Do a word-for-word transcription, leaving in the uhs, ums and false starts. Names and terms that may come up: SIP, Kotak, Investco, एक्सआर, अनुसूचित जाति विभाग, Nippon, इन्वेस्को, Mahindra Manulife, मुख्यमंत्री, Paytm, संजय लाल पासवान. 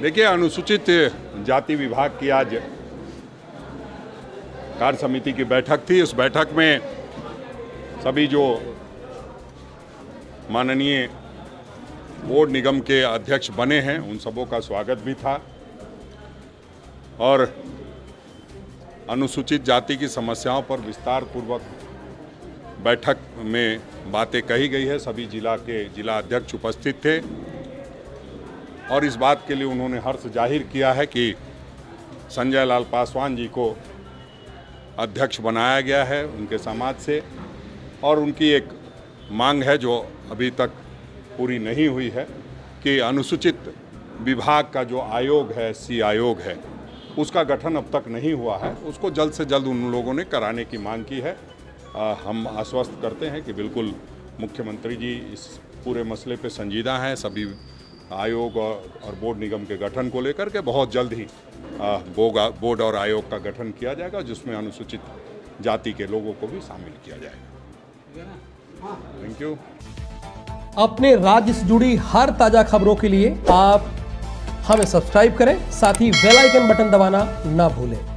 देखिए, अनुसूचित जाति विभाग की आज कार्य समिति की बैठक थी। उस बैठक में सभी जो माननीय बोर्ड निगम के अध्यक्ष बने हैं उन सबों का स्वागत भी था और अनुसूचित जाति की समस्याओं पर विस्तार पूर्वक बैठक में बातें कही गई है। सभी जिला के जिला अध्यक्ष उपस्थित थे और इस बात के लिए उन्होंने हर्ष जाहिर किया है कि संजय लाल पासवान जी को अध्यक्ष बनाया गया है उनके समाज से, और उनकी एक मांग है जो अभी तक पूरी नहीं हुई है कि अनुसूचित विभाग का जो आयोग है, सी आयोग है, उसका गठन अब तक नहीं हुआ है, उसको जल्द से जल्द उन लोगों ने कराने की मांग की है। आ, हम आश्वस्त करते हैं कि बिल्कुल मुख्यमंत्री जी इस पूरे मसले पे संजीदा हैं। सभी आयोग और, और बोर्ड निगम के गठन को लेकर के बहुत जल्द ही आ, बोर्ड और आयोग का गठन किया जाएगा जिसमें अनुसूचित जाति के लोगों को भी शामिल किया जाएगा। Thank you. अपने राज्य से जुड़ी हर ताज़ा खबरों के लिए आप हमें सब्सक्राइब करें, साथ ही बेल आइकन बटन दबाना ना भूलें।